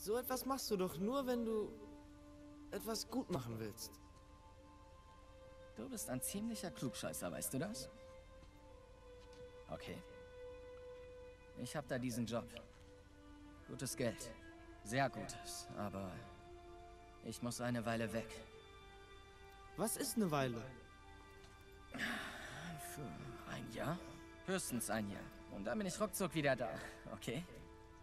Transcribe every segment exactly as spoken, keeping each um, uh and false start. So etwas machst du doch nur, wenn du etwas gut machen willst. Du bist ein ziemlicher Klugscheißer, weißt du das? Okay. Ich hab da diesen Job. Gutes Geld. Sehr gutes, aber ich muss eine Weile weg. Was ist eine Weile? Für ein Jahr? Höchstens ein Jahr. Und dann bin ich ruckzuck wieder da, okay?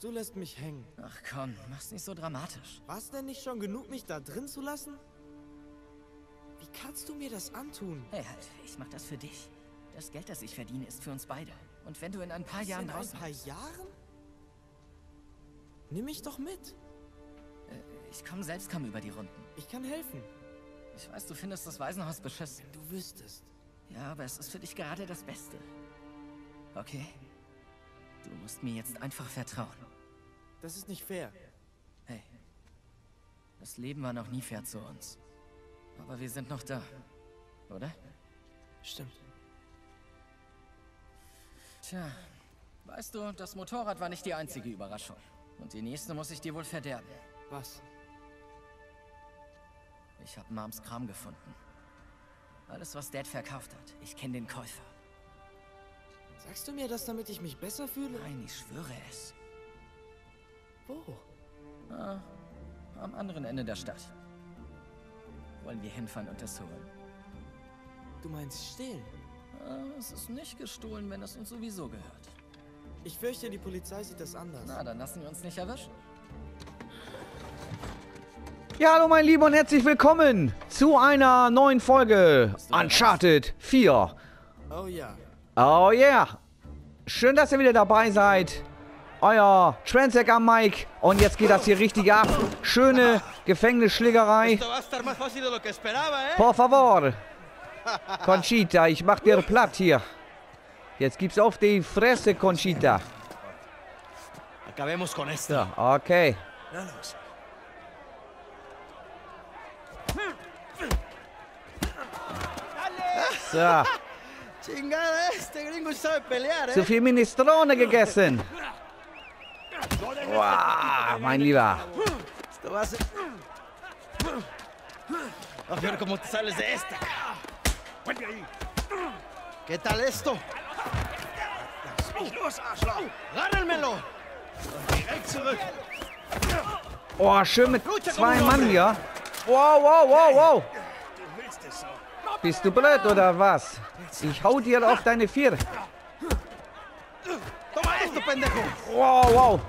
Du lässt mich hängen. Ach komm, mach's nicht so dramatisch. War's denn nicht schon genug, mich da drin zu lassen? Wie kannst du mir das antun? Hey, halt, ich mach das für dich. Das Geld, das ich verdiene, ist für uns beide. Und wenn du in ein paar Was Jahren in raus... in ein paar Jahren? Nimm mich doch mit. Äh, ich komm selbst kaum über die Runden. Ich kann helfen. Ich weiß, du findest das Waisenhaus beschissen. Du wüsstest. Ja, aber es ist für dich gerade das Beste. Okay? Du musst mir jetzt einfach vertrauen. Das ist nicht fair. Hey, das Leben war noch nie fair zu uns. Aber wir sind noch da, oder? Stimmt. Tja, weißt du, das Motorrad war nicht die einzige Überraschung. Und die nächste muss ich dir wohl verderben. Was? Ich habe Moms Kram gefunden. Alles, was Dad verkauft hat. Ich kenne den Käufer. Sagst du mir das, damit ich mich besser fühle? Nein, ich schwöre es. Wo? Na, am anderen Ende der Stadt. Wollen wir hinfahren und das holen? Du meinst stehlen? Äh, es ist nicht gestohlen, wenn es uns sowieso gehört. Ich fürchte, die Polizei sieht das anders. Na, dann lassen wir uns nicht erwischen. Ja, hallo mein Lieber und herzlich willkommen zu einer neuen Folge Uncharted vier. Oh ja. Oh yeah. Schön, dass ihr wieder dabei seid. Euer Transack am Mike. Und jetzt geht das hier richtig ab. Schöne Gefängnisschlägerei. Por favor. Conchita, ich mach dir platt hier. Jetzt gibt's auf die Fresse, Conchita. So, okay. So. Zu viel Minestrone gegessen. Wow, mein Lieber. Oh, schön mit zwei Mann hier. Wow, wow, wow, wow. Bist du blöd oder was? Ich hau dir auf deine Vier. Wow, wow.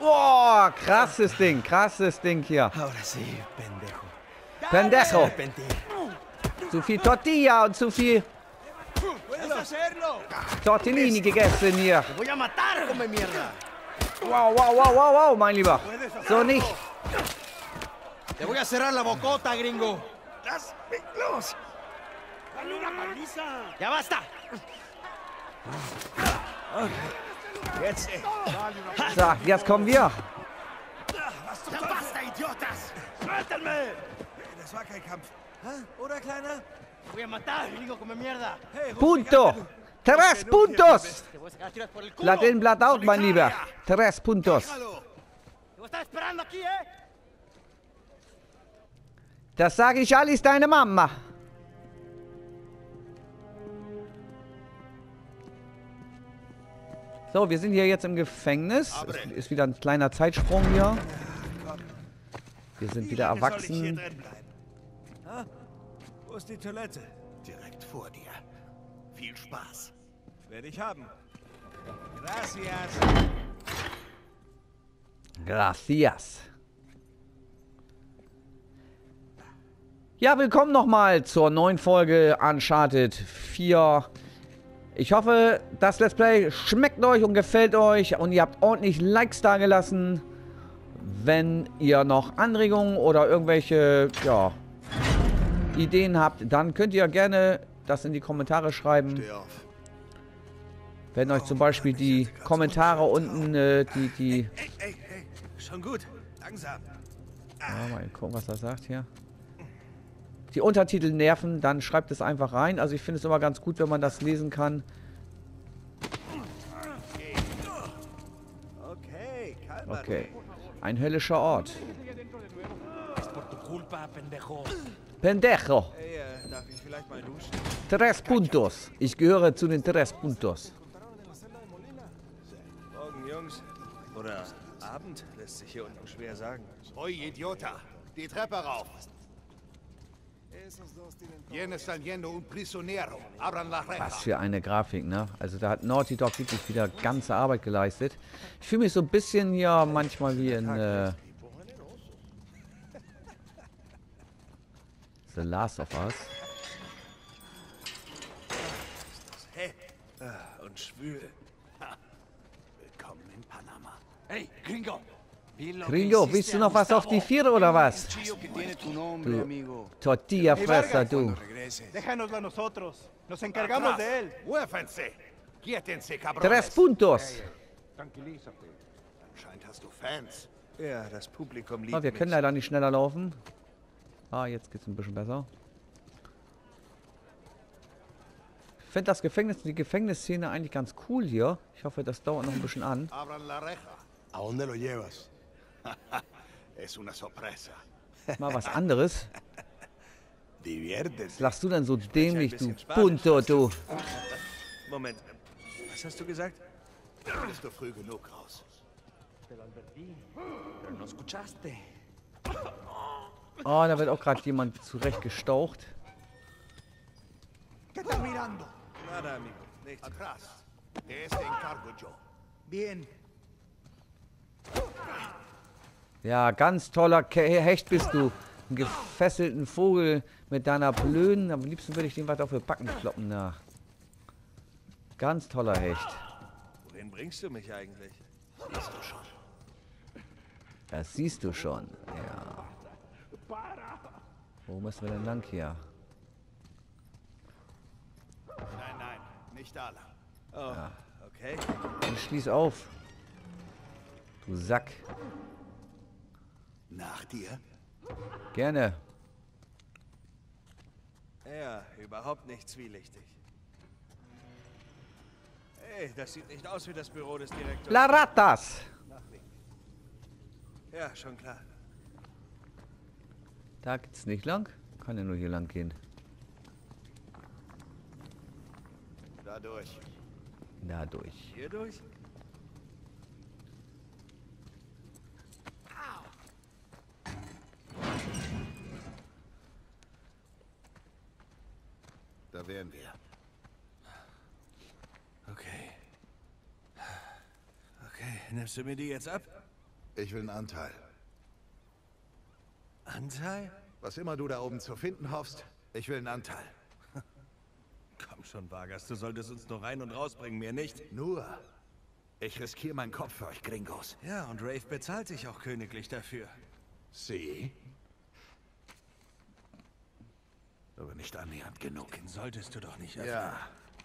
Wow, krasses Ding, krasses Ding hier. Pendejo. Zu viel Tortilla und zu viel Tortellini gegessen hier. Wow, wow, wow, wow, wow, mein Lieber. So nicht. So, jetzt kommen wir. Das war kein Kampf. Oder, Kleiner? Punto. Tres puntos. Blatt in, blatt out, mein Lieber. Tres puntos. Das sage ich alles deine Mama. So, wir sind hier jetzt im Gefängnis. Es ist wieder ein kleiner Zeitsprung hier. Wir sind wieder erwachsen. Wo ist die Toilette? Direkt vor dir. Viel Spaß. Werde ich haben. Gracias. Gracias. Ja, willkommen nochmal zur neuen Folge Uncharted vier. Ich hoffe, das Let's Play schmeckt euch und gefällt euch und ihr habt ordentlich Likes da gelassen. Wenn ihr noch Anregungen oder irgendwelche ja, Ideen habt, dann könnt ihr gerne das in die Kommentare schreiben. Wenn euch zum Beispiel die Kommentare unten äh, die die. Schon gut, langsam. Mal gucken, was er sagt hier. Die Untertitel nerven, dann schreibt es einfach rein. Also ich finde es immer ganz gut, wenn man das lesen kann. Okay. Ein höllischer Ort. Pendejo. Tres Puntos. Ich gehöre zu den Tres Puntos. Morgen, Jungs. Oder Abend, lässt sich hier unten schwer sagen. Oye, Idiota. Die Treppe rauf. Was für eine Grafik, ne? Also da hat Naughty Dog wirklich wieder ganze Arbeit geleistet. Ich fühle mich so ein bisschen ja manchmal wie in äh, The Last of Us. Hey. Und schwül. Willkommen in Panama. Hey, Gringo! Gringo, willst du noch was auf die Vier oder was? Du Tortillafresser, du. Tres Puntos. Oh, wir können leider nicht schneller laufen. Ah, jetzt geht's ein bisschen besser. Ich finde das Gefängnis, die Gefängnisszene eigentlich ganz cool hier. Ich hoffe, das dauert noch ein bisschen an. Mal was anderes. Was lachst du denn so dämlich, du Punto, du? Moment, was hast du gesagt? Du bist doch früh genug raus. Oh, da wird auch gerade jemand zurecht gestaucht. Ja, ganz toller Ke Hecht bist du. Einen gefesselten Vogel mit deiner blöden... Am liebsten würde ich den was auf die Backen kloppen. Na. Ganz toller Hecht. Wohin bringst du mich eigentlich? Das siehst du schon. Das siehst du schon, ja. Wo müssen wir denn lang hier? Nein, nein, nicht da lang. Oh, ja. Okay. Dann schließ auf. Du Sack. Nach dir? Gerne. Ja, überhaupt nicht zwielichtig. Hey, das sieht nicht aus wie das Büro des Direktors. La Ratas! Ja, schon klar. Da geht's nicht lang. Kann ja nur hier lang gehen. Da durch. Da durch. Hier durch? Da wären wir. Okay. Okay, nimmst du mir die jetzt ab? Ich will einen Anteil. Anteil? Was immer du da oben zu finden hoffst, ich will einen Anteil. Komm schon, Vargas, du solltest uns nur rein und rausbringen, mir nicht. Nur. Ich riskiere meinen Kopf für euch, Gringos. Ja, und Rafe bezahlt sich auch königlich dafür. Sie? Aber nicht annähernd genug. Den solltest du doch nicht öffnen. Ja,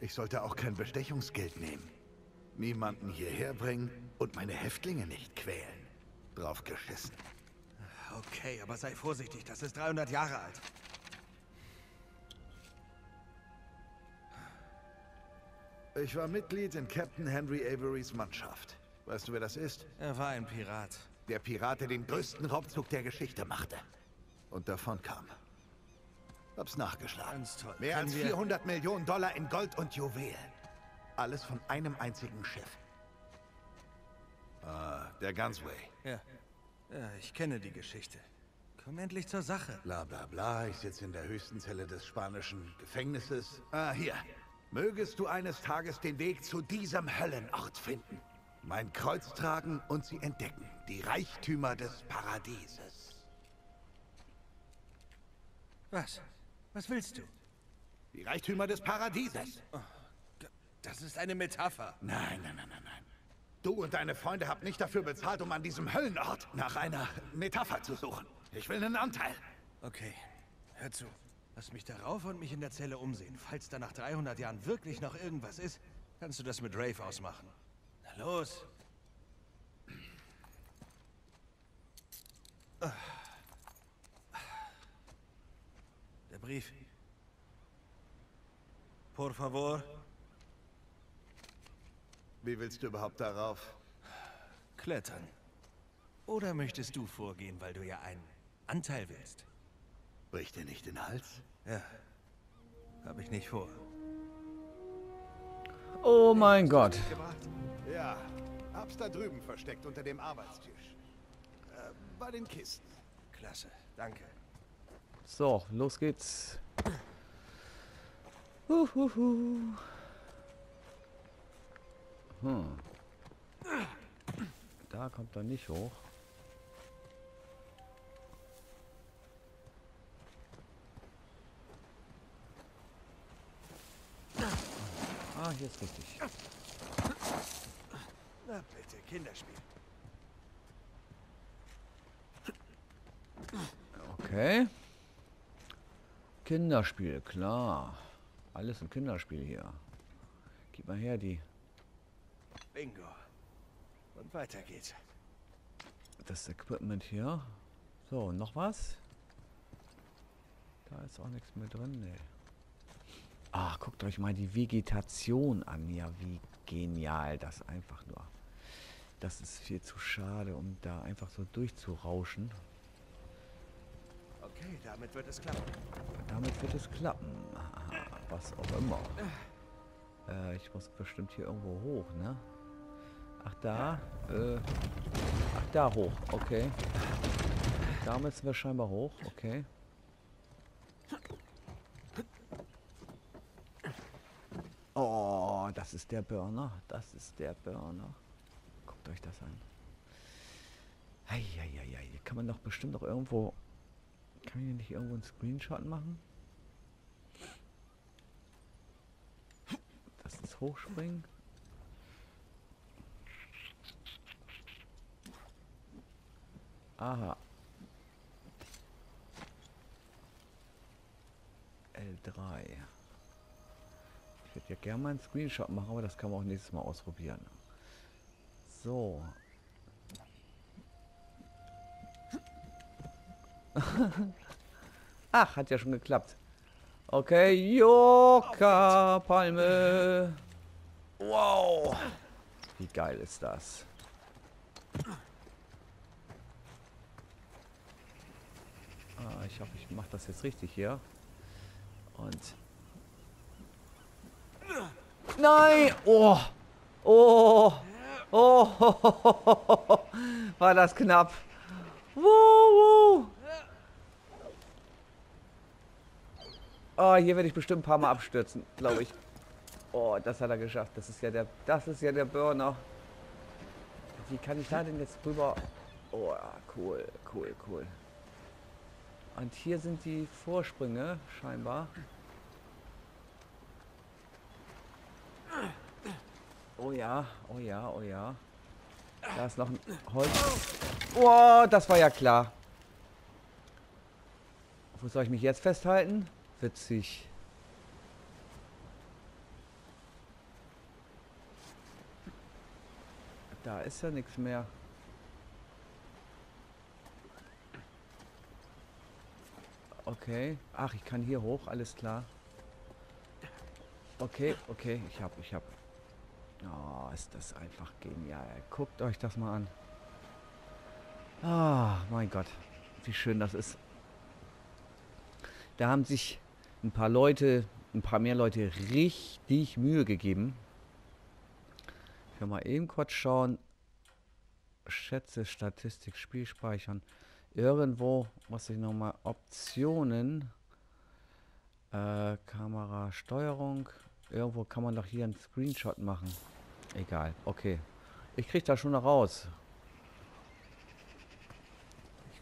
ich sollte auch kein Bestechungsgeld nehmen. Niemanden hierher bringen und meine Häftlinge nicht quälen. Drauf geschissen. Okay, aber sei vorsichtig, das ist dreihundert Jahre alt. Ich war Mitglied in Captain Henry Averys Mannschaft. Weißt du, wer das ist? Er war ein Pirat. Der Pirat, der den größten Raubzug der Geschichte machte. Und davon kam. Hab's nachgeschlagen. Mehr als vierhundert Millionen Dollar in Gold und Juwelen. Alles von einem einzigen Schiff. Ah, der Gunsway. Ja. Ja, ich kenne die Geschichte. Komm endlich zur Sache. Bla bla bla, ich sitze in der höchsten Zelle des spanischen Gefängnisses. Ah, hier. Mögest du eines Tages den Weg zu diesem Höllenort finden. Mein Kreuz tragen und sie entdecken. Die Reichtümer des Paradieses. Was? Was willst du? Die Reichtümer des Paradieses. Oh, das ist eine Metapher. Nein, nein, nein, nein, nein. Du und deine Freunde habt nicht dafür bezahlt, um an diesem Höllenort nach einer Metapher zu suchen. Ich will einen Anteil. Okay, hör zu. Lass mich darauf und mich in der Zelle umsehen. Falls da nach dreihundert Jahren wirklich noch irgendwas ist, kannst du das mit Rafe ausmachen. Na los. Ah. Brief. Por favor. Wie willst du überhaupt darauf? Klettern. Oder möchtest du vorgehen, weil du ja einen Anteil willst? Bricht dir nicht den Hals? Ja, habe ich nicht vor. Oh mein Gott. Ja, hab's da drüben versteckt unter dem Arbeitstisch. Äh, bei den Kisten. Klasse, danke. So, los geht's. Uhuhu. Hm. Da kommt er nicht hoch. Ah, hier ist richtig. Na bitte, Kinderspiel. Okay. Kinderspiel, klar. Alles ein Kinderspiel hier. Gib mal her die. Bingo. Und weiter geht's. Das Equipment hier. So, noch was? Da ist auch nichts mehr drin, ne. Ach, guckt euch mal die Vegetation an. Ja, wie genial das einfach nur. Das ist viel zu schade, um da einfach so durchzurauschen. Okay, damit wird es klappen. Damit wird es klappen. Aha, was auch immer. Äh, ich muss bestimmt hier irgendwo hoch, ne? Ach da, äh, ach da hoch, okay. Da müssen wir scheinbar hoch, okay. Oh, das ist der Burner, das ist der Burner. Guckt euch das an. Eieiei, hier kann man doch bestimmt noch irgendwo, kann man hier nicht irgendwo einen Screenshot machen? Das ist Hochspringen. Aha. L drei. Ich würde ja gerne mal einen Screenshot machen, aber das kann man auch nächstes Mal ausprobieren. So. Ach, hat ja schon geklappt. Okay, Joka Palme. Wow. Wie geil ist das? Ich hoffe, ich mache das jetzt richtig hier. Und... Nein! Oh! Oh! Oh! War das knapp! Wow! Oh, hier werde ich bestimmt ein paar Mal abstürzen, glaube ich. Oh, das hat er geschafft. Das ist ja der, das ist ja der Burner. Wie kann ich da denn jetzt drüber... Oh, cool, cool, cool. Und hier sind die Vorsprünge, scheinbar. Oh ja, oh ja, oh ja. Da ist noch ein Holz. Oh, das war ja klar. Wo soll ich mich jetzt festhalten? Witzig. Da ist ja nichts mehr. Okay. Ach, ich kann hier hoch, alles klar. Okay, okay, ich hab, ich hab. Oh, ist das einfach genial. Guckt euch das mal an. Ah, mein Gott, wie schön das ist. Da haben sich ein paar Leute, ein paar mehr Leute richtig Mühe gegeben. Ich will mal eben kurz schauen. Schätze, Statistik, Spiel speichern. Irgendwo muss ich nochmal Optionen, äh, Kamera, Steuerung. Irgendwo kann man doch hier einen Screenshot machen. Egal, okay. Ich krieg da schon noch raus.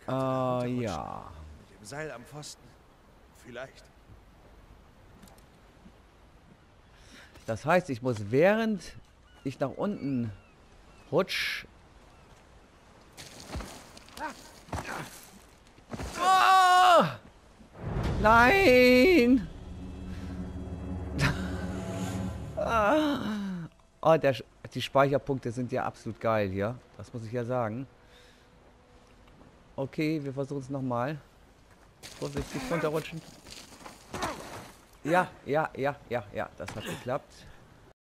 Ah, äh, ja. Mit dem Seil am Pfosten. Vielleicht. Das heißt, ich muss, während ich nach unten rutsch. Oh! Nein! Oh, der, die Speicherpunkte sind ja absolut geil hier. Das muss ich ja sagen. Okay, wir versuchen es nochmal. Vorsichtig runterrutschen. Ja, ja, ja, ja, ja. Das hat geklappt.